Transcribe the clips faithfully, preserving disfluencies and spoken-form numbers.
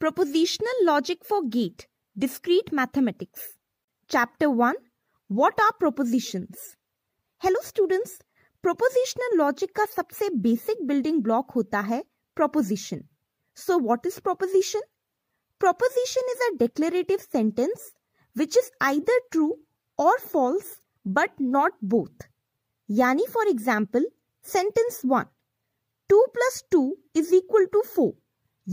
Propositional Logic for GATE, Discrete Mathematics. Chapter one. What are propositions? Hello students. Propositional logic का सबसे basic building block होता है proposition. So what is proposition? Proposition is a declarative sentence which is either true or false but not both. Yani for example, sentence one. two plus two is equal to four.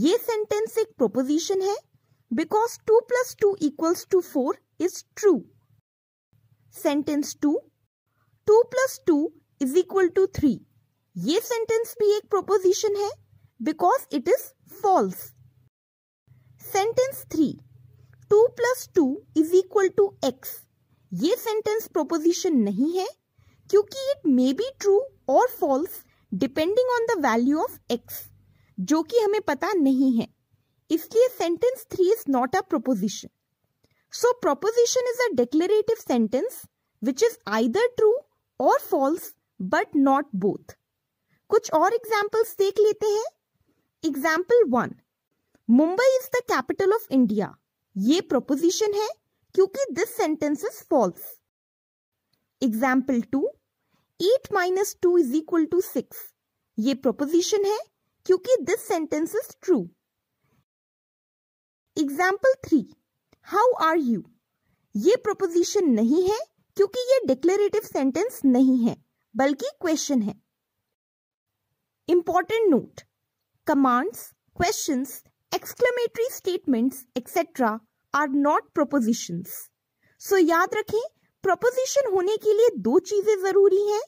ये sentence एक proposition है because two plus two equals to four is true. Sentence two. two plus two is equal to three. ये sentence भी एक proposition है because it is false. Sentence three. two plus two is equal to x. ये sentence proposition नहीं है क्योंकि it may be true or false depending on the value of x, जो कि हमें पता नहीं है. इसलिए sentence three is not a proposition. So proposition is a declarative sentence which is either true or false but not both. कुछ और examples देख लेते हैं. Example one. Mumbai is the capital of India. ये proposition है क्योंकि this sentence is false. Example two. eight minus two is equal to six. ये proposition है क्योंकि this sentence is true. Example three. How are you? ये proposition नहीं है क्योंकि ये declarative sentence नहीं है बल्कि question है. Important note. Commands, questions, exclamatory statements, et cetera are not propositions. So याद रखें, proposition होने के लिए दो चीजें जरूरी हैं.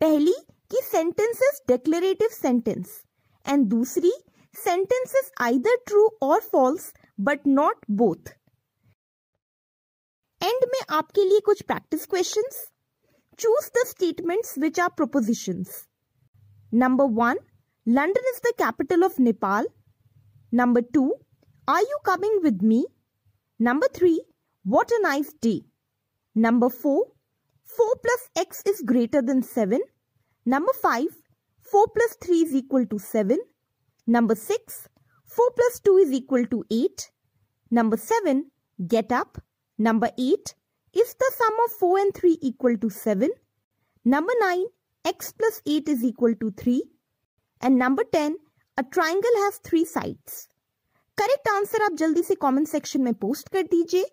पहली कि sentence is declarative sentence and दूसरी sentence is either true or false but not both. End में आपके लिए कुछ practice questions. Choose the statements which are propositions. Number one. London is the capital of Nepal. Number two. Are you coming with me? Number three. What a nice day. Number four. four plus x is greater than seven. Number five. four plus three is equal to seven. Number six. four plus two is equal to eight. Number seven. Get up. Number eight. Is the sum of four and three equal to seven? Number nine. x plus eight is equal to three. And number ten. A triangle has three sides. Correct answer आप जल्दी से comment section में post कर दीजिए.